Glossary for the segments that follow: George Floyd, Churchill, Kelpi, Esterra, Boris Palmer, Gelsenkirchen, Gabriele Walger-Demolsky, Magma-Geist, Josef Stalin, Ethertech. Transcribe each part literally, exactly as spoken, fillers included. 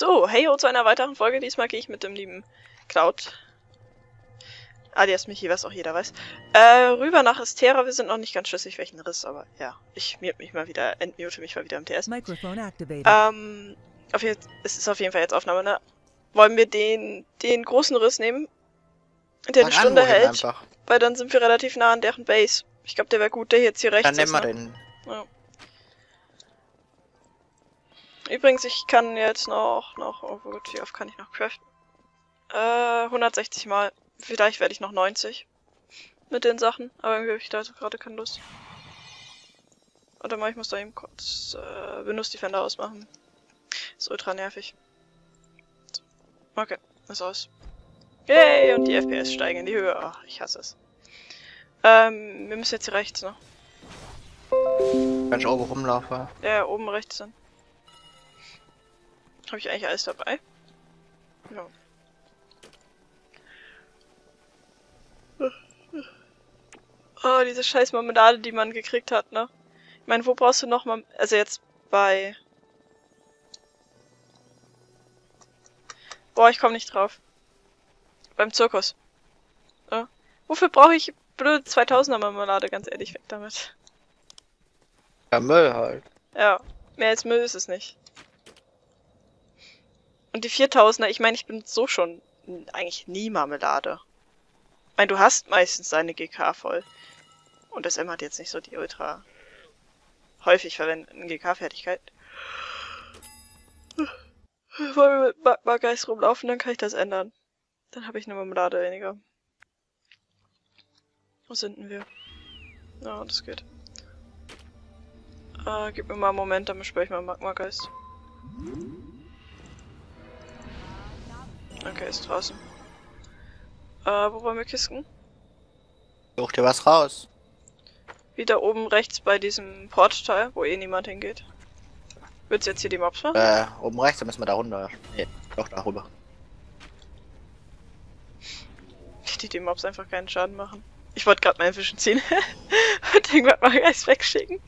So, heyo zu einer weiteren Folge. Diesmal gehe ich mit dem lieben Cloud, alias Michi, was auch jeder weiß, äh, rüber nach Esterra. Wir sind noch nicht ganz schlüssig, welchen Riss, aber ja, ich mute mich mal wieder, entmute mich mal wieder im T S. Ähm, auf jeden, es ist auf jeden Fall jetzt Aufnahme, ne? Wollen wir den, den großen Riss nehmen, der eine Stunde hält, einfach. Weil dann sind wir relativ nah an deren Base. Ich glaube, der wäre gut, der jetzt hier rechts ist. Dann nehmen wir den. Ja. Übrigens, ich kann jetzt noch, noch, oh gut, wie oft kann ich noch craften? Äh, hundertsechzig mal. Vielleicht werde ich noch neunzig mit den Sachen, aber irgendwie habe ich da gerade keine Lust. Oder mal, ich muss da eben kurz äh, Windows Defender ausmachen. Ist ultra nervig. Okay, ist aus. Yay, und die F P S steigen in die Höhe. Ach, ich hasse es. Ähm, wir müssen jetzt hier rechts noch. Kannst du oben rumlaufen? Ja, oben rechts dann. Habe ich eigentlich alles dabei? Ja. Oh, diese scheiß Marmelade, die man gekriegt hat, ne? Ich meine, wo brauchst du noch mal... Also jetzt bei... Boah, ich komme nicht drauf. Beim Zirkus. Ja. Wofür brauche ich blöde zweitausender Marmelade? Ganz ehrlich, weg damit. Ja, Müll halt. Ja, mehr als Müll ist es nicht. Und die viertausender, ich meine, ich bin so schon eigentlich nie Marmelade. Ich meine, du hast meistens deine G K voll. Und das M hat jetzt nicht so die ultra häufig verwendeten G K-Fertigkeit. Wollen wir mit Magma-Geist rumlaufen, dann kann ich das ändern. Dann habe ich eine Marmelade weniger. Wo sind denn wir? Ja, das geht. Äh, gib mir mal einen Moment, dann spüre ich mal Magma-Geist. Okay, ist draußen. Äh, wo wollen wir Kisten? Such dir was raus. Wieder oben rechts bei diesem Portteil, wo eh niemand hingeht. Willst du jetzt hier die Mobs machen? Äh, oben rechts, dann müssen wir da runter. Nee, doch da rüber. Die die Mobs einfach keinen Schaden machen. Ich wollte gerade meinen Fischen ziehen. Und den mal Geist wegschicken.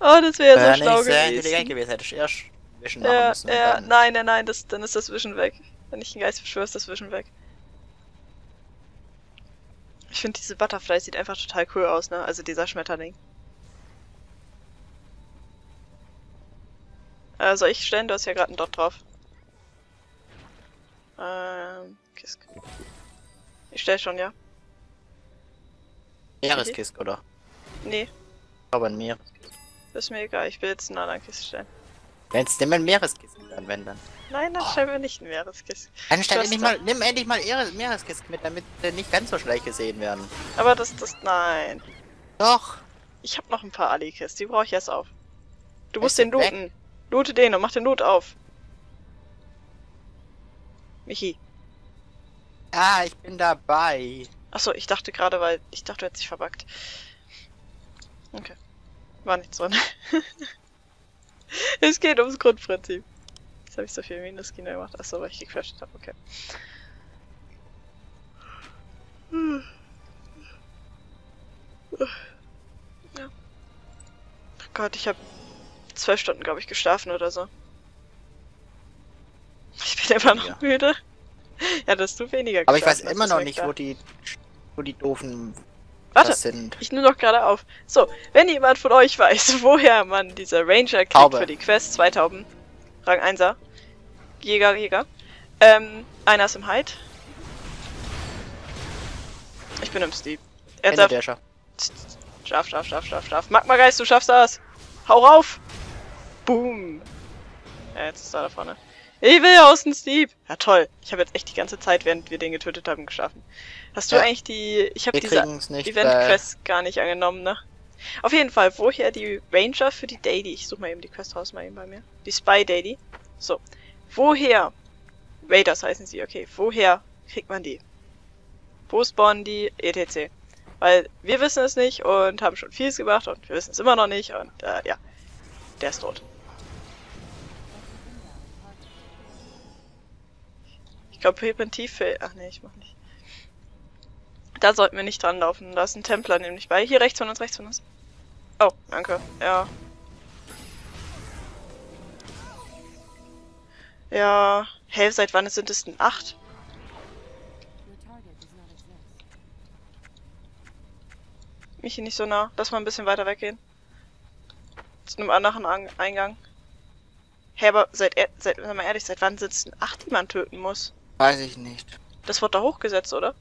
Oh, das wäre ja so schlau gewesen. Sehr intelligent gewesen, hätte ich erst Wischen machen äh, müssen. Äh, nein, nein, nein, das, dann ist das Wischen weg. Wenn ich den Geist beschwöre, ist das Wischen weg. Ich finde, diese Butterfly sieht einfach total cool aus, ne? Also dieser Schmetterling. Äh, soll ich stellen? Du hast ja gerade einen Dot drauf. Ähm, Kisk. Ich stell schon, ja. Meereskisk, oder? Nee. Aber ein Meereskisk. Ist mir egal, ich will jetzt einen anderen Kisk stellen. Wenn es denn ein Meereskisk anwenden. Nein, dann oh. Stellen wir nicht ein Meereskisk. Dann stell endlich mal, nimm endlich mal Meereskisk mit, damit wir nicht ganz so schlecht gesehen werden. Aber das, das, nein. Doch. Ich habe noch ein paar Ali-Kist, die brauche ich erst auf. Du musst den looten. Weg? Loote den und mach den Loot auf. Michi. Ah, ich bin dabei. Achso, ich dachte gerade, weil ich dachte, du hättest dich verbuggt. Okay. War nichts drin. Es geht ums Grundprinzip. Jetzt habe ich so viel Minus-Kinder gemacht. Achso, weil ich gecrashed habe. Okay. Ja. Oh Gott, ich habe zwölf Stunden, glaube ich, geschlafen oder so. Ich bin immer noch ja. müde. Ja, das ist zu weniger geschlafen. Aber ich weiß immer noch nicht, wo die, wo die doofen... Warte, sind. Ich nehme doch gerade auf. So, wenn jemand von euch weiß, woher man diese Ranger kriegt Taube. Für die Quest, zwei Tauben, Rang einser, Jäger, Jäger, ähm, einer ist im Hide. Ich bin im Sleep. Er darf... Schlaf, schlaf, schlaf, schlaf, schlaf. Magma-Geist, du schaffst das! Hau rauf! Boom! Ja, jetzt ist er da vorne. Ich will aus dem Sleep! Ja toll, ich habe jetzt echt die ganze Zeit, während wir den getötet haben, geschlafen. Hast du ja. eigentlich die... Ich habe diese Event-Quest gar nicht angenommen, ne? Auf jeden Fall, woher die Ranger für die Daily? Ich suche mal eben die Quest raus, mal eben bei mir. Die Spy-Daily. So. Woher? Raiders heißen sie, okay. Woher kriegt man die? Wo spawnen die? et cetera. Weil wir wissen es nicht und haben schon vieles gemacht und wir wissen es immer noch nicht und äh, ja. Der ist tot. Ich glaube, Präventiv fehlt. Ach nee, ich mach nicht. Da sollten wir nicht dran laufen. Da ist ein Templer nämlich bei. Hier rechts von uns, rechts von uns. Oh, danke. Ja. Ja. Hä, seit wann sind es denn acht? Mich hier nicht so nah. Lass mal ein bisschen weiter weggehen. Zu einem anderen An Eingang. Hä, aber seid, er seid mal ehrlich, seit wann sind es denn acht, die man töten muss? Weiß ich nicht. Das wird da hochgesetzt, oder?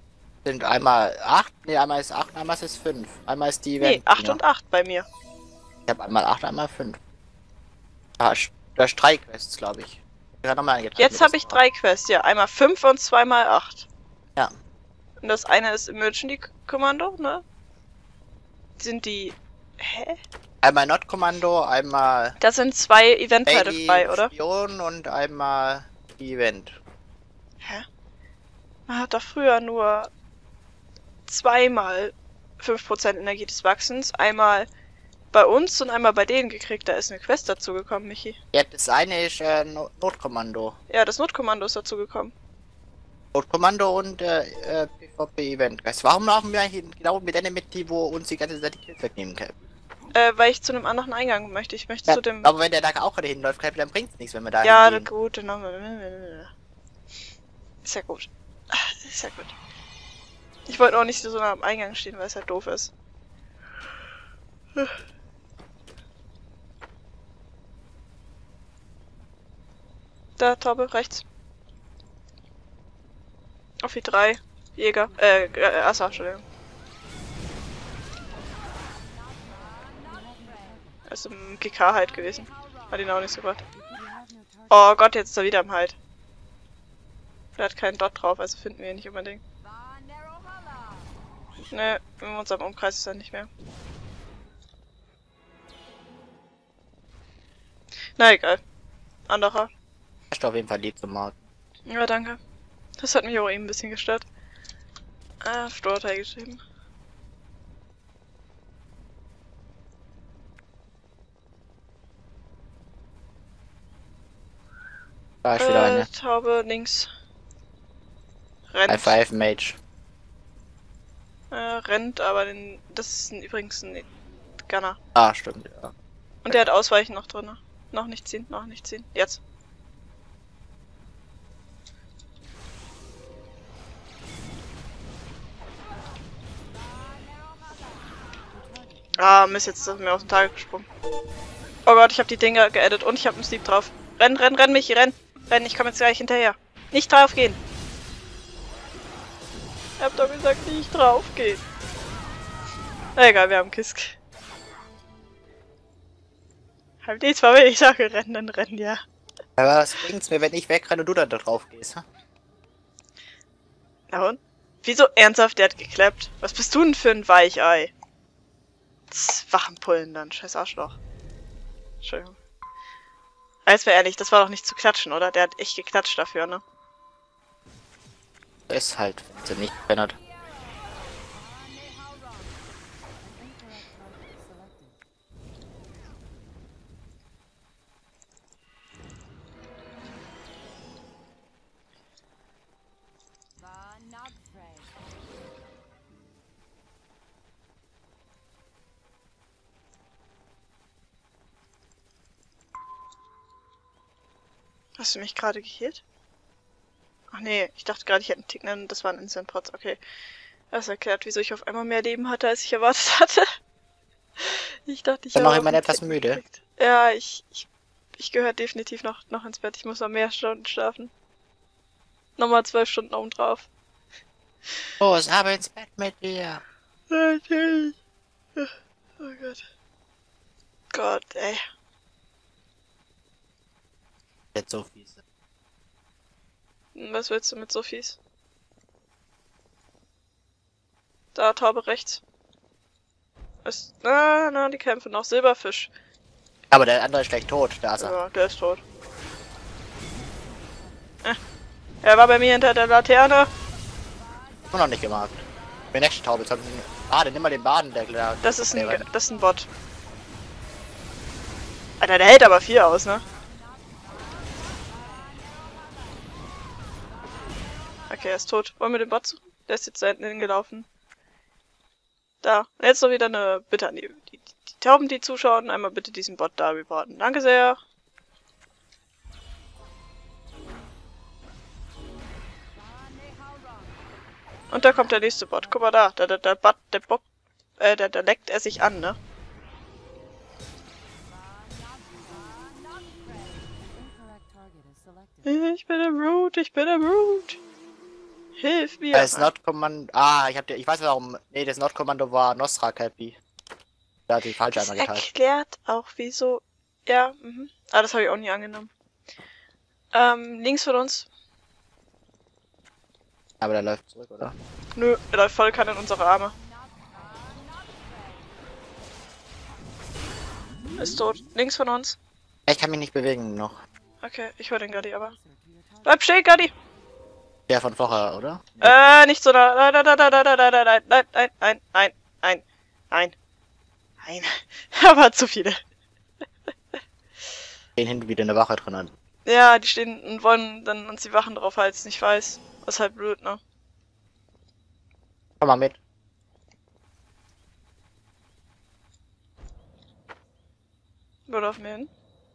Sind einmal acht? Ne, einmal ist acht, einmal ist fünf. Einmal ist die Event. Nee, acht und acht bei mir. Ich habe einmal acht, einmal fünf. Ah, da drei Quests, glaube ich. Jetzt habe ich drei Quests, ja. Einmal fünf und zweimal acht. Ja. Und das eine ist Emergency Kommando, ne? Sind die... Hä? Einmal Not Kommando, einmal... Da sind zwei Eventteile dabei, oder? Spion und einmal Event. Hä? Man hat doch früher nur zweimal fünf Prozent Energie des Wachsens, einmal bei uns und einmal bei denen gekriegt. Da ist eine Quest dazu gekommen, Michi. Ja, das eine ist äh, Not Notkommando. Ja, das Notkommando ist dazu gekommen. Notkommando und äh, äh, PvP-Event. Warum laufen wir eigentlich genau mit denen mit, die wo uns die ganze Zeit die Kills wegnehmen können? Äh, weil ich zu einem anderen Eingang möchte. Ich möchte ja, zu dem... Aber wenn der da auch gerade hinläuft, dann bringt's nichts, wenn wir da ja, hingehen. Gut, dann haben wir... Ist ja gut. Ist ja gut. Ich wollte auch nicht so nah am Eingang stehen, weil es halt doof ist. Hm. Da, Taube, rechts. Auf die drei. Jäger. Äh, äh Assa, Entschuldigung. Das ist im G K halt gewesen. Hat ihn auch nicht so gut. Oh Gott, jetzt ist er wieder im Halt. Der hat keinen Dot drauf, also finden wir ihn nicht unbedingt. Ne, in unserem Umkreis ist er nicht mehr. Na egal. Anderer. Ich auf jeden Fall lieb zum Markt. Ja, danke. Das hat mich auch eben ein bisschen gestört. Ah, Stortei geschrieben. Da ist äh, wieder eine. Taube links. Rennt. Alpha Mage. Äh, rennt, aber den, das ist ein, übrigens ein Gunner. Ah, stimmt, ja. Und der hat Ausweichen noch drin. Noch nicht ziehen, noch nicht ziehen. Jetzt. Ah, Mist, jetzt ist mir aus dem Tage gesprungen. Oh Gott, ich habe die Dinger geedit und ich habe einen Sleep drauf. Renn, renn, renn, Michi, renn. Renn, ich komme jetzt gleich hinterher. Nicht drauf gehen. Ich hab doch gesagt, nicht drauf gehen. Egal, wir haben Kisk. Hab nichts, weil wenn ich sage, renn, dann renn, ja. Aber was bringt's mir, wenn ich wegrenne und du dann da drauf gehst, ha? Na und? Wieso ernsthaft, der hat geklappt? Was bist du denn für ein Weichei? Wachenpullen dann, scheiß Arschloch. Entschuldigung. Alles wäre ehrlich, das war doch nicht zu klatschen, oder? Der hat echt geklatscht dafür, ne? Ist halt ziemlich bennert. Hast du mich gerade geheilt? Ach nee, ich dachte gerade, ich hätte einen Tick, das war ein Instant Pots, okay. Das erklärt, wieso ich auf einmal mehr Leben hatte, als ich erwartet hatte. Ich dachte, ich war noch jemand etwas müde. Gekriegt. Ja, ich, ich, ich gehöre definitiv noch, noch ins Bett. Ich muss noch mehr Stunden schlafen. Nochmal zwölf Stunden oben drauf. Los, ab ins Bett mit dir. Natürlich. Oh Gott. Gott, ey. Jetzt so fies. Was willst du mit so fies? Da, Taube rechts. Ist, na, na, die kämpfen noch. Silberfisch. Aber der andere ist gleich tot, da ist er. Ja, der ist tot. Äh, er war bei mir hinter der Laterne. Nur noch nicht gemacht. Der nächste Taube ist ein Baden, nimm mal den Badendeckel. Da das, ist ein, das ist ein Bot. Alter, der hält aber viel aus, ne? Okay, er ist tot. Wollen wir den Bot suchen? Der ist jetzt da hinten hingelaufen. Da. Jetzt noch wieder eine Bitte an die, die, die Tauben, die zuschauen. Einmal bitte diesen Bot da reporten. Danke sehr. Und da kommt der nächste Bot. Guck mal da. Da, da, da, Bot, der Bob, äh, da, da leckt er sich an, ne? Ich bin im Root, ich bin im Root. Hilf mir. Das Nordkommando. Ah, ich hab dir. Ich weiß warum. Nee, das Nordkommando war Nostra Kelpi. Da hat die falsche einmal geteilt. Das erklärt auch wieso. Ja, mhm. Ah, das habe ich auch nie angenommen. Ähm, links von uns. Aber der läuft zurück, oder? Nö, der läuft voll kann in unsere Arme. Ist tot. Links von uns. Ich kann mich nicht bewegen noch. Okay, ich höre den Gaddi, aber. Bleib stehen, Gaddi! Der von vorher, oder? Nee. Äh, nicht so da. Nein, nein, nein, nein, nein, nein, nein, nein, nein, nein, nein, nein, nein. Aber zu viele. Stehen hinten wieder eine Wache drin an. Ja, die stehen und wollen dann uns die Wachen drauf halten, ich weiß. Das ist halt blöd, ne? Komm mal mit. Wo laufen wir hin?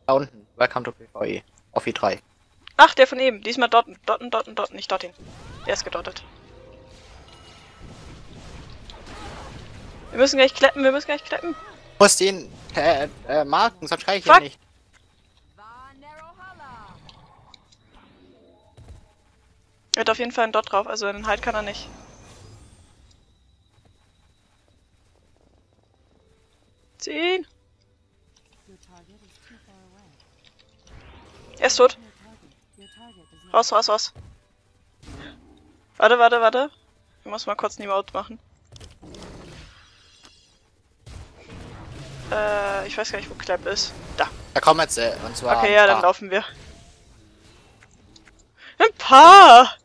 Da unten. Welcome to PvE. Auf E drei. Ach, der von eben. Diesmal dotten. Dotten, dotten, dotten. Nicht dorthin. Der ist gedottet. Wir müssen gleich kleppen, wir müssen gleich kleppen. Du musst ihn äh, äh, marken, sonst kann ich ihn nicht. Er hat auf jeden Fall einen Dot drauf, also einen Halt kann er nicht. Ziehen! Er ist tot. Raus, raus, raus. Warte, warte, warte. Ich muss mal kurz einen Emote machen. Äh, ich weiß gar nicht, wo Klepp ist. Da. Da kommen jetzt, äh, und zwar. Okay, ja, dann laufen wir. Ein paar!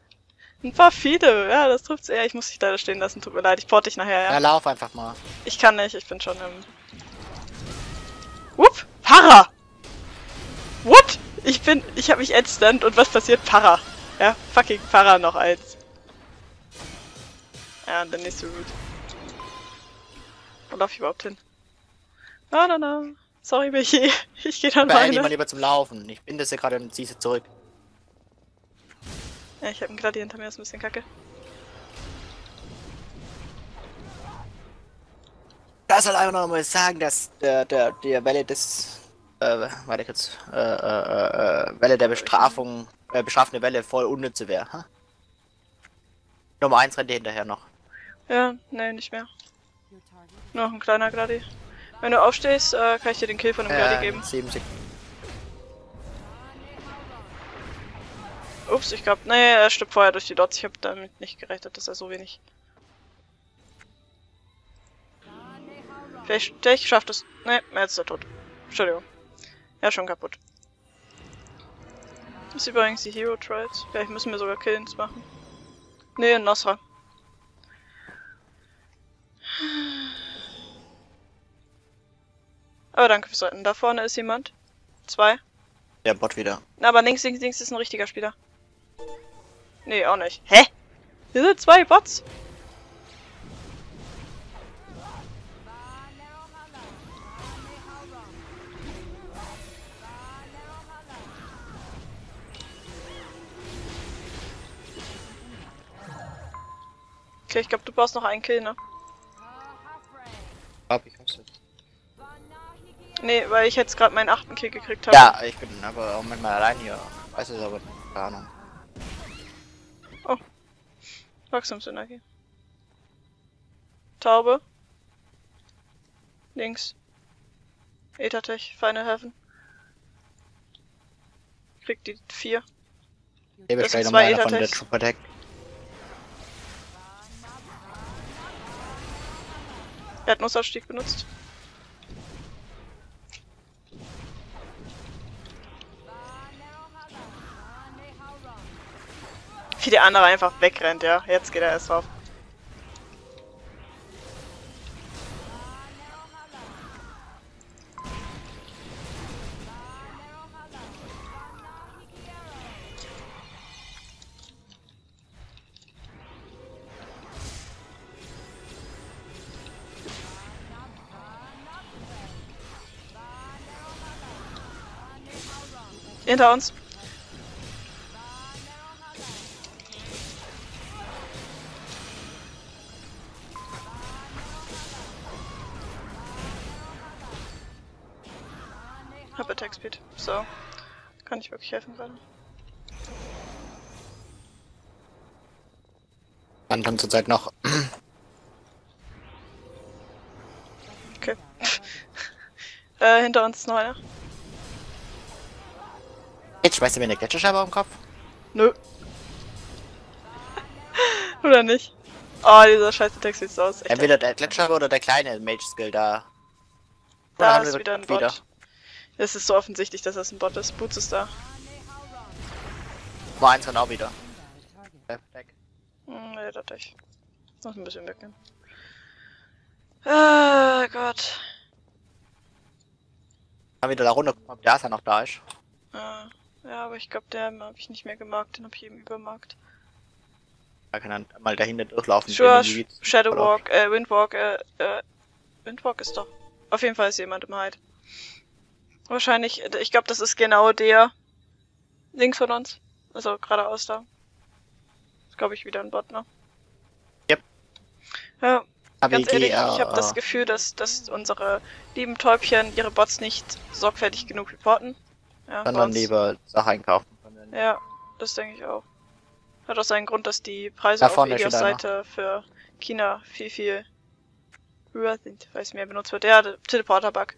Ein paar viele, ja, das trifft's eher. Ich muss dich leider stehen lassen, tut mir leid. Ich port dich nachher, ja. Ja, lauf einfach mal. Ich kann nicht, ich bin schon im... Whoop! Para! What? Ich bin... Ich hab mich Edstand und was passiert? Para. Ja, fucking Para noch als. Ja, und der nächste Root. Wo lauf ich überhaupt hin? Na, na, na. Sorry, Michi. Ich geh dann weiter. Ich bin lieber zum Laufen. Ich bin das ja gerade und zieh sie zurück. Ja, ich hab einen Gladi hinter mir, ist ein bisschen kacke. Das soll einfach nochmal sagen, dass der, der, der Welle des, äh, warte kurz, äh, äh, äh, Welle der Bestrafung, äh, bestrafende Welle voll unnütze wäre, ha? Nummer eins rennt hinterher noch. Ja, nee, nicht mehr. Noch ein kleiner Gladi. Wenn du aufstehst, äh, kann ich dir den Kill von dem äh, Gladi geben. sieben Sekunden. Ups, ich glaube, nee, er stirbt vorher durch die Dots. Ich habe damit nicht gerechnet, dass er so wenig. Vielleicht, vielleicht schafft es. Nee, jetzt ist er tot. Entschuldigung. Ja, schon kaputt. Das ist übrigens die Hero Trials. Vielleicht müssen wir sogar Killings machen. Nee, in Nostra. Aber danke fürs Retten. Da vorne ist jemand. Zwei. Der Bot wieder. Na, aber links, links, links ist ein richtiger Spieler. Nee, auch nicht. Hä? Hier sind zwei Bots. Okay, ich glaube, du brauchst noch einen Kill, ne? Hab ich, hab's jetzt. Nee, weil ich jetzt gerade meinen achten Kill gekriegt habe. Ja, ich bin aber auch manchmal allein hier. Weiß es aber nicht. Keine Ahnung. Oh. Wachstumsenergie. Taube. Links. Ethertech, Final Heaven. Kriegt die vier. Ich bestelle nochmal einer von der Trooper Deck. Er hat Nussausstieg benutzt. Wie der andere einfach wegrennt, ja. Jetzt geht er erst drauf. Hinter uns. Attack Speed. So. Kann ich wirklich helfen gerade. Anton zurzeit noch. Okay. äh, hinter uns ist noch einer. Jetzt schmeißt du mir eine Gletscherscheibe auf den Kopf? Nö. Oder nicht? Oh, dieser scheiße Text sieht so aus. Echt Entweder der Gletscher oder der kleine Mage-Skill da. Da haben ist wir wieder ein Bot. Wieder. Es ist so offensichtlich, dass das ein Bot ist. Boots ist da. War eins kann auch wieder. Hm, ne, das nicht. Noch ein bisschen weggehen. Ah, Gott. Mal wieder da runtergucken, ob der Asa noch da ist. Ah, ja, aber ich glaube, den habe ich nicht mehr gemarkt. Den habe ich eben übermarkt. Da kann er mal dahinter durchlaufen. Sure, Shadowwalk, äh, Windwalk, äh, äh, Windwalk ist doch... Auf jeden Fall ist jemand im Hide. Wahrscheinlich, ich glaube, das ist genau der links von uns. Also geradeaus da. Ist, glaube ich, wieder ein Bot, ne? Yep. Ja, aber ganz ehrlich, ich habe das Gefühl, dass, dass unsere lieben Täubchen ihre Bots nicht sorgfältig genug reporten. Ja, sondern lieber Sachen einkaufen. Ja, das denke ich auch. Hat auch seinen Grund, dass die Preise auf der Seite für China viel, viel höher sind, weil es mehr benutzt wird. Ja, der Teleporter-Bug.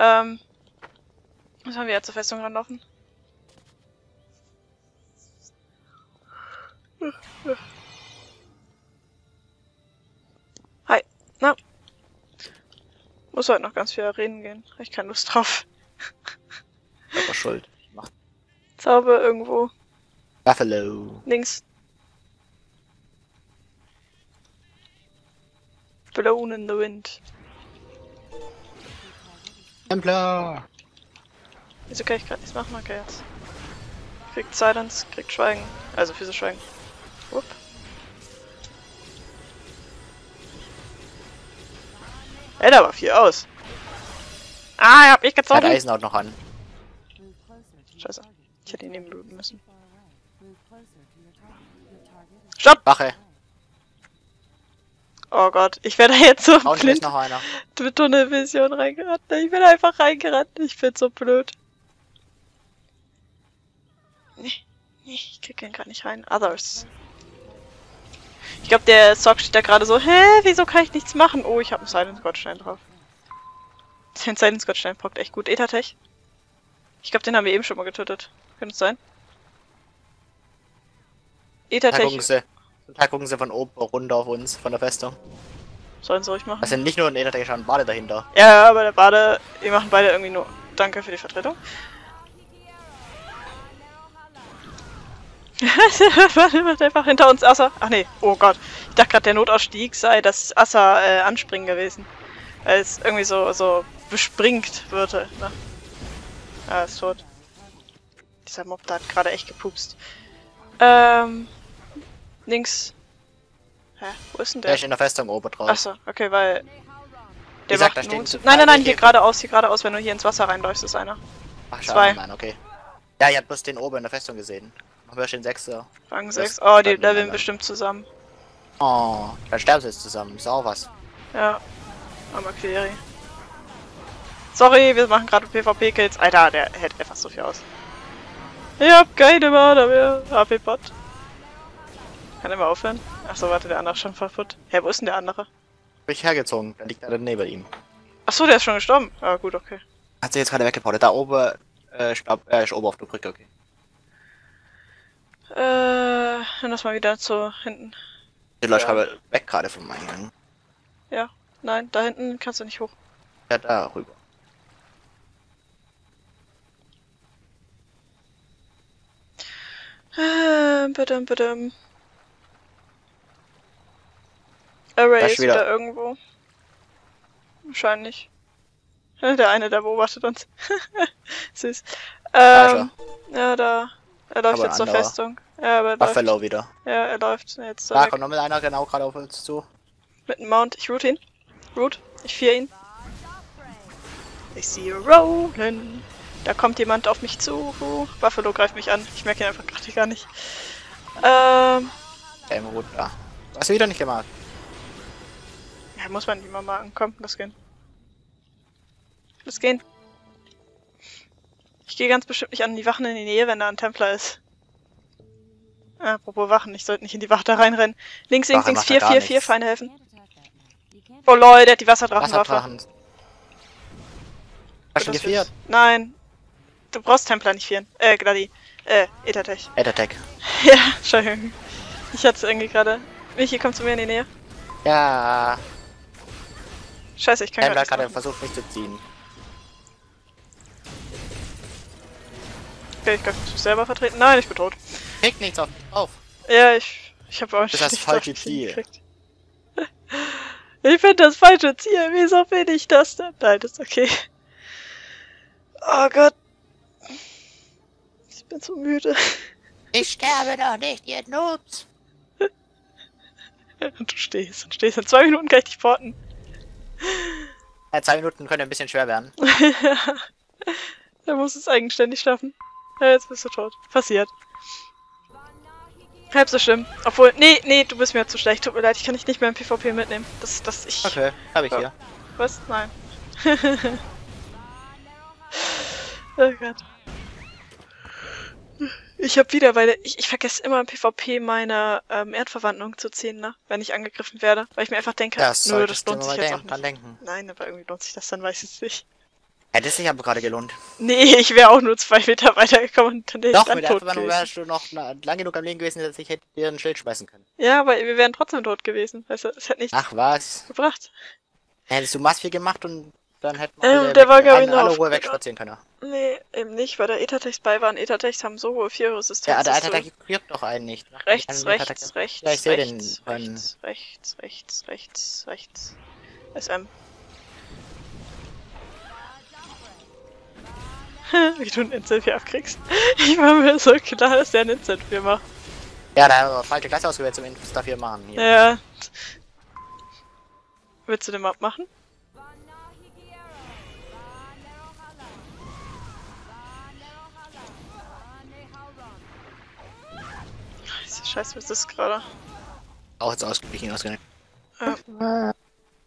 Ähm, was haben wir jetzt zur Festung ranlaufen? Hi, na? Muss heute noch ganz viel reden gehen. Habe ich keine Lust drauf. Aber schuld. Ich mach. Zauber irgendwo. Buffalo. Links. Blown in the wind. Templar! Wieso kann ich gerade nichts machen? Okay, jetzt. Kriegt Silence, kriegt Schweigen. Also Füße Schweigen. Upp. Ey, da war viel aus. Ah, er hat mich gezogen. Hat Eisenhaut noch an. Scheiße. Ich hätte ihn nehmen bluten müssen. Stopp! Wache! Oh Gott, ich werde jetzt so oh, blind noch einer. Mit Tunnelvision reingerannt. Ich werde einfach reingerannt. Ich find's so blöd. Nee, nee, ich krieg den gar nicht rein. Others. Ich glaube, der Sock steht da gerade so, hä, wieso kann ich nichts machen? Oh, ich habe einen Silence-Gottstein drauf. Den Silence-Gottstein pockt echt gut. Ethertech. Ich glaube, den haben wir eben schon mal getötet. Könnte es sein? Ethertech. Zum Teil gucken sie von oben runter auf uns, von der Festung. Sollen sie ruhig machen? Das sind nicht nur ein Ethertech, sondern ein Bade dahinter. Ja, aber der Bade, wir machen beide irgendwie nur. Danke für die Vertretung. Der macht einfach hinter uns Assa. Ach nee, oh Gott. Ich dachte gerade, der Notausstieg sei, dass Assa äh, anspringen gewesen. Weil es irgendwie so, so bespringt würde. Ne? Ah, ist tot. Dieser Mob da hat gerade echt gepupst. Ähm. Links. Hä? Wo ist denn der? Der ist in der Festung oben drauf. Achso, okay, weil. Der sagt, da stehen zu. Nein, nein, nein, hier geradeaus, hier geradeaus, wenn du hier ins Wasser reinläufst, ist einer. Ach, schade, nein, okay. Ja, ihr habt bloß den oben in der Festung gesehen. Haben wir schon sechser. Rang sechs. Oh, die leveln bestimmt zusammen. Oh, dann sterben sie jetzt zusammen. Ist auch was. Ja. Aber Query. Sorry, wir machen gerade PvP-Kills. Alter, der hält einfach so viel aus. Ich hab keine Mana mehr. H P-Bot. Kann er mal aufhören? Achso, warte, der andere ist schon kaputt. Hä, hey, wo ist denn der andere? Hab ich hergezogen, da liegt er neben ihm. Achso, der ist schon gestorben. Ah, gut, okay. Hat sich jetzt gerade weggeportet. Da oben, äh, ich glaub, er ist oben auf der Brücke, okay. Äh, dann lass mal wieder zu hinten. Die Leute ja. Weg gerade vom Eingang. Ja, nein, da hinten kannst du nicht hoch. Ja, da rüber. Äh, bitte, bitte. Array ist wieder irgendwo. Wahrscheinlich. Der eine, der beobachtet uns. Süß. Ähm, ja, da. Er läuft aber jetzt zur Festung. Ja, aber er Buffalo läuft. wieder. Ja, er läuft jetzt. Da kommt nochmal einer genau gerade auf uns zu. Mit dem Mount. Ich root ihn. Root. Ich fear ihn. Ich sehe rollen. Da kommt jemand auf mich zu. Buffalo greift mich an. Ich merke ihn einfach gerade gar nicht. Ähm. Ja, im Root da. Hast du wieder nicht gemacht? Ja, muss man nicht mal machen. Komm, lass gehen. Lass gehen. Ich gehe ganz bestimmt nicht an die Wachen in die Nähe, wenn da ein Templer ist. Apropos Wachen, ich sollte nicht in die Wache da reinrennen. Links, links, links, vier, vier, vier, Feinde helfen. Oh Leute, der hat die Wasserdrachenwaffe. Wasserdrachen. Hast du ihn gefiert? Nein. Du brauchst Templer nicht vieren. Äh, Gladi. Äh, Ethertech. Ethertech. Ja, schön. Ich hatte es irgendwie gerade. Michi, komm zu mir in die Nähe. Ja. Scheiße, ich kann gerade. Templer gerade versucht mich zu ziehen. Okay, ich kann mich selber vertreten. Nein, ich bin tot. Kriegt nichts auf. auf. Ja, ich, ich habe auch nichts auf. Das ist das falsche Ziel. Ich finde das falsche Ziel. Wieso bin ich das denn? Nein, das ist okay. Oh Gott. Ich bin so müde. Ich sterbe doch nicht, ihr Noobs. Und du stehst und stehst. In zwei Minuten kann ich dich porten. Ja, zwei Minuten könnte ein bisschen schwer werden. Ja. Da musst du es eigenständig schaffen. Ja, jetzt bist du tot. Passiert. Halb so schlimm. Obwohl, nee, nee, du bist mir zu schlecht. Tut mir leid, ich kann dich nicht mehr im PvP mitnehmen. Das, das, ich... Okay, hab ich hier. Was? Nein. Oh Gott. Ich hab wieder, weil ich, ich vergesse immer im PvP meine ähm, Erdverwandlung zu ziehen, ne? Wenn ich angegriffen werde. Weil ich mir einfach denke, das nö, das lohnt sich jetzt auch nicht. Denken. Nein, aber irgendwie lohnt sich das, dann weiß ich es nicht. Hätte es sich aber gerade gelohnt. Nee, ich wäre auch nur zwei Meter weitergekommen und dann hätte ich dann tot gewesen. Doch, mit der wärst du noch lang genug am Leben gewesen, dass ich hätte dir ein Schild schmeißen können. Ja, aber wir wären trotzdem tot gewesen. Also, es hätte nichts Ach, was? gebracht. Hättest du mass viel gemacht und dann hätten wir ähm, alle, alle Ruhe wegspazieren können. Nee, eben nicht, weil da Ethertechs bei waren. Ethertechs haben so hohe Vier-Resistenz. Ja, der Ethertech kriegt doch einen nicht. Rechts, rechts, rechts, rechts, rechts, rechts, rechts, rechts, rechts, rechts, S M. Wie du ein Instant hier abkriegst. Ich war mir so klar, dass der ein Instant hier macht. Ja, da haben wir falsche Klasse ausgewählt zum Instant hier machen. Hier. Ja. Willst du den mal abmachen? Diese Scheiße, was ist das gerade? Auch jetzt ausgeglichen ausgenommen. Ja.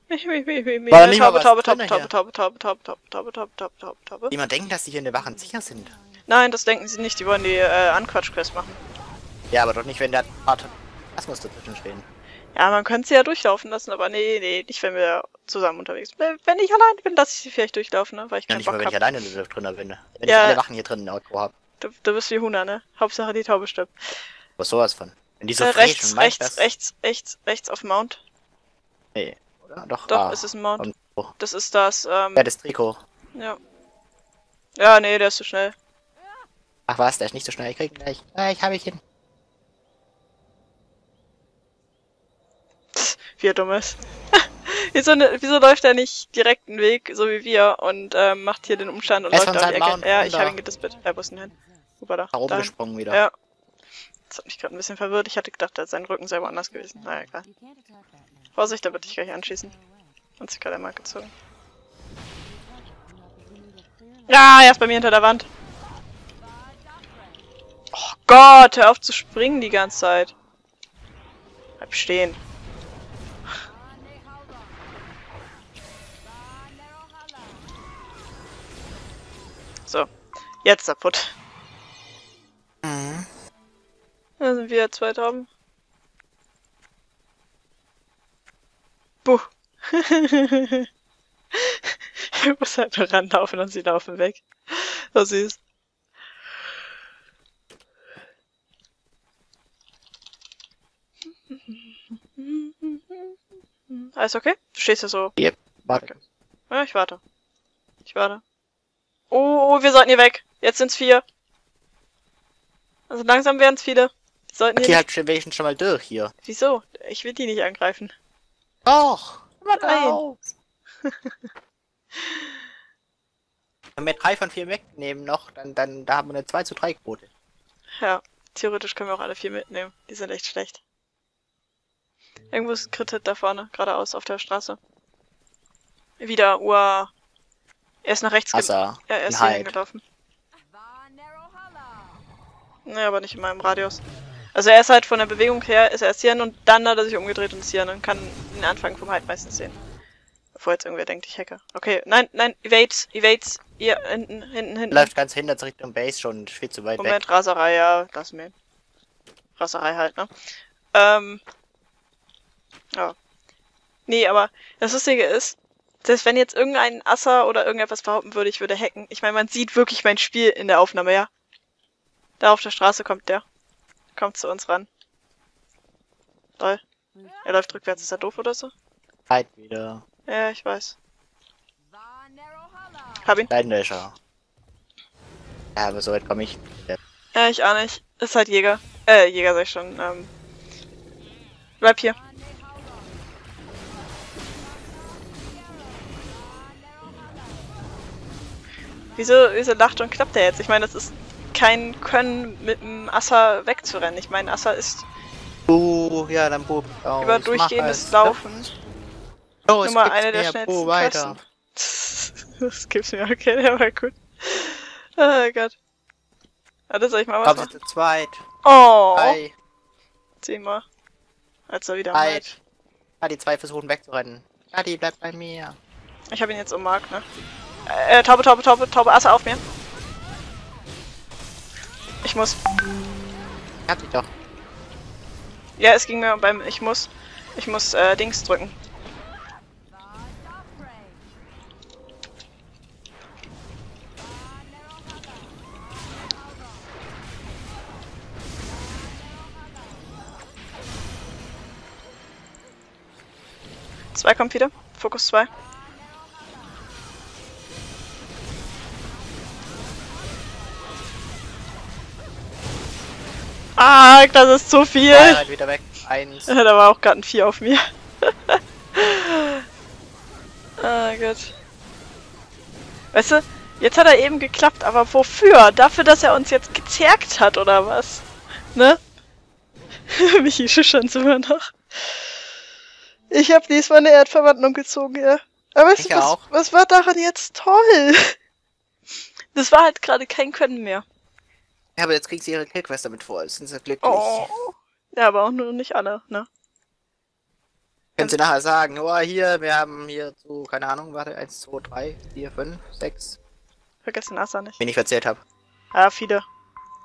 Mich, mich, mich, mich, mich. Taube, Taube, Taube, Taube, Taube, Taube, Taube, Taube, Taube, Taube, Taube. Niemand denkt, dass die hier in der Wachen sicher sind. Nein, das denken sie nicht. Die wollen die Anquatsch-Quest machen. Ja, aber doch nicht, wenn der das muss dazwischen stehen. Ja, man könnte sie ja durchlaufen lassen, aber nee, nee, nicht, wenn wir zusammen unterwegs sind. Wenn ich allein bin, lasse ich sie vielleicht durchlaufen, ne? Weil ich keinen Bock hab. Wenn ich alleine drin bin. Wenn ich alle Wachen hier drin in Outro hab. Du bist wie Huna, ne? Hauptsache die Taube stirbt. Was sowas von? Wenn die so rechts, rechts, rechts, rechts, rechts auf Mount. Nee. Ja, doch, doch ah, ist es ein Mount. Das ist das, ähm... ja, das Trikot. Ja. Ja, nee, der ist zu schnell. Ach was, der ist nicht so schnell. Ich krieg gleich. Ah, ich hab ich hin. Pff, wie er dumm ist. Wieso, wieso läuft er nicht direkt einen Weg, so wie wir, und ähm, macht hier den Umstand und läuft auf die Ecke? Mount ja, ich hab ihn gedispelt. Ja, wo ist denn hin? Da oben gesprungen wieder. Ja. Das hat mich gerade ein bisschen verwirrt. Ich hatte gedacht, da ist sein Rücken selber anders gewesen. Naja, egal. Vorsicht, da würde ich gleich anschießen. Hat sich gerade einmal gezogen. Ja, er ist bei mir hinter der Wand. Oh Gott, hör auf zu springen die ganze Zeit. Bleib stehen. So, jetzt kaputt. Mhm. Da sind wir zwei Tauben. Buh. Ich muss halt nur ranlaufen und sie laufen weg. So süß. Alles okay? Du stehst ja so. Yep, warte. Okay. Ja, ich warte. Ich warte. Oh, oh, wir sollten hier weg. Jetzt sind's vier. Also langsam werden's viele. Sollten die halt schon, schon mal durch hier. Wieso? Ich will die nicht angreifen. Doch! Nein! Auf. Wenn wir drei von vier wegnehmen noch, dann, dann da haben wir eine zwei zu drei Quote. Ja, theoretisch können wir auch alle vier mitnehmen. Die sind echt schlecht. Irgendwo ist ein Crit-Hit da vorne, geradeaus auf der Straße. Wieder, uah. Er ist nach rechts gelaufen. Ja, er ist hier gelaufen. Naja, aber nicht in meinem Radius. Also er ist halt von der Bewegung her, ist er erst hierhin und dann hat er sich umgedreht und ist hierhin und kann den Anfang vom Halt meistens sehen. Bevor jetzt irgendwer denkt, ich hacke. Okay, nein, nein, evades, evades, hier, hinten, hinten, hinten. Läuft ganz hinten Richtung Base schon, viel zu weit Moment, weg. Moment, Raserei, ja, lass mir. Raserei halt, ne? Ähm. Ja. Nee, aber das Lustige ist, dass wenn jetzt irgendein Asser oder irgendetwas behaupten würde, ich würde hacken. Ich meine, man sieht wirklich mein Spiel in der Aufnahme, ja. Da auf der Straße kommt der. Kommt zu uns ran. Toll. Er läuft rückwärts, ist er doof oder so? Halt wieder. Ja, ich weiß. Hab ihn. Leidenwäscher. Ja, aber so weit komme ich. Ja. ja, ich auch nicht. Ist halt Jäger. Äh, Jäger sag ich schon. Ähm. Bleib hier. Wieso, wieso lacht und klappt der jetzt? Ich meine, das ist kein Können, mit dem Asser wegzurennen. Ich meine, Asser ist... Uh, ja, dann Bub. Oh, über durchgehendes Laufen. Oh, es Nummer eine der schnellsten Bo weiter. Das gibt's mir, okay, der war gut. Oh Gott. Warte, soll ich mal was Komm, machen? Komm, zu zweit. Oh. Hi. Zehnmal. Also wieder mal. Ja, die zwei versuchen wegzurennen. Ja, die bleibt bei mir. Ich hab ihn jetzt ummarkt, ne? Äh, Taube, Taube, Taube, Taube, Asse auf mir. Ich muss. Ich hab dich doch. Ja, es ging mir beim. Ich muss. Ich muss, äh, Dings drücken. Zwei kommt wieder. Fokus zwei. Ah, das ist zu viel! Ja, halt wieder weg. Eins. Da war auch gerade ein Vier auf mir. Ah, oh Gott. Weißt du, jetzt hat er eben geklappt, aber wofür? Dafür, dass er uns jetzt gezerrt hat, oder was? Ne? Michi schischern immer noch. Ich habe diesmal eine Erdverwandlung gezogen, ja. Aber weißt ich du, was, auch. was war daran jetzt toll? Das war halt gerade kein Können mehr. Ja, aber jetzt kriegt sie ihre Killquest damit vor, das sind sie glücklich. Oh. Ja, aber auch nur nicht alle, ne? Können sie nachher sagen, oh hier, wir haben hier so, keine Ahnung, warte, eins, zwei, drei, vier, fünf, sechs. Vergesst den Assa nicht. Wen ich verzählt habe. Ah, viele.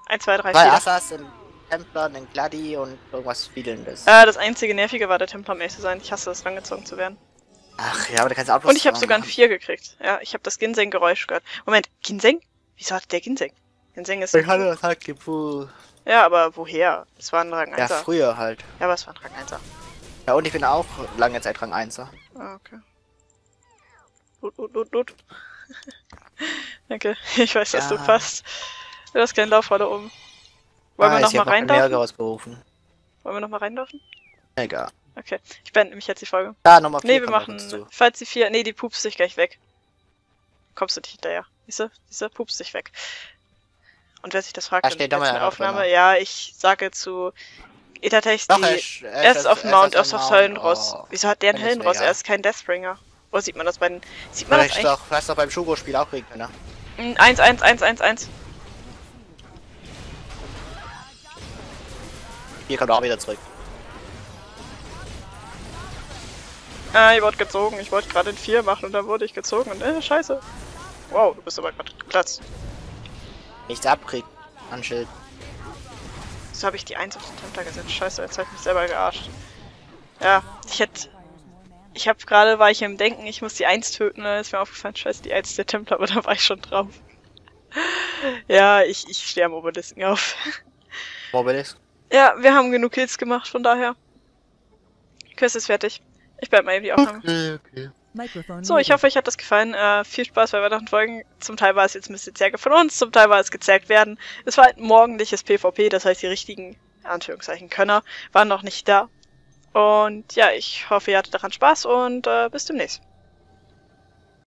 eins, zwei, drei, vier. Zwei Assas im Templer, den Gladi und irgendwas Fiedelndes. Ah, das einzige Nervige war der Templer, um ehrlich zu sein. Ich hasse es, rangezogen zu werden. Ach ja, aber da kannst du auch Und ich habe sogar ein vier gekriegt. Ja, ich habe das Ginseng-Geräusch gehört. Moment, Ginseng? Wieso hat der Ginseng? Ginseng ist... Ich hatte das halt gepult. Ja, aber woher? Es war ein Rang einser. Ja, früher halt. Ja, aber es war ein Rang einser. Ja, und ich bin auch lange Zeit Rang einser. Ah, okay. Loot, loot, loot, loot. Danke, ich weiß, dass ja. du passt. Du hast keinen Lauf alle oben. Wollen ah, wir nochmal rein dürfen? Rausgerufen. Wollen wir nochmal rein dürfen? Egal. Okay, ich beende mich jetzt die Folge. Da, nochmal vier. Nee, wir machen... Zu. Falls die vier... Nee, die pupst dich gleich weg. Kommst du nicht hinterher. Siehst du? Siehst du? Pupst dich weg. Und wer sich das fragt, da steht in der Aufnahme, ja, ich sage zu Etatex, die erst auf Mount, erst auf Höllenross. Wieso hat der einen Höllenross? Er ist kein Deathbringer. Wo sieht man das bei den... Sieht man das doch, hast doch beim Shugo-Spiel auch kriegen können, ne? eins, eins, eins, eins, eins. Hier kommt auch wieder zurück. Ah, ich wurde gezogen. Ich wollte gerade den vier machen und dann wurde ich gezogen und äh, scheiße. Wow, du bist aber gerade geplatzt. Nichts abkriegt, Anschild. So habe ich die eins auf den Templer gesetzt. Scheiße, jetzt habe ich mich selber gearscht. Ja, ich hätte... Ich habe gerade, war ich im Denken, ich muss die eins töten, dann ist mir aufgefallen, scheiße, die eins der Templer, aber da war ich schon drauf. Ja, ich, ich stehe am Obelisken auf. Obelisk? Ja, wir haben genug Kills gemacht, von daher. Quest ist fertig. Ich bleib mal eben die Aufnahme. Okay, okay. So, ich hoffe, euch hat das gefallen. Äh, viel Spaß bei weiteren Folgen. Zum Teil war es jetzt ein bisschen Zerge von uns, zum Teil war es gezerrt werden. Es war halt ein morgendliches PvP, das heißt, die richtigen, Anführungszeichen, Könner waren noch nicht da. Und ja, ich hoffe, ihr hattet daran Spaß und äh, bis demnächst.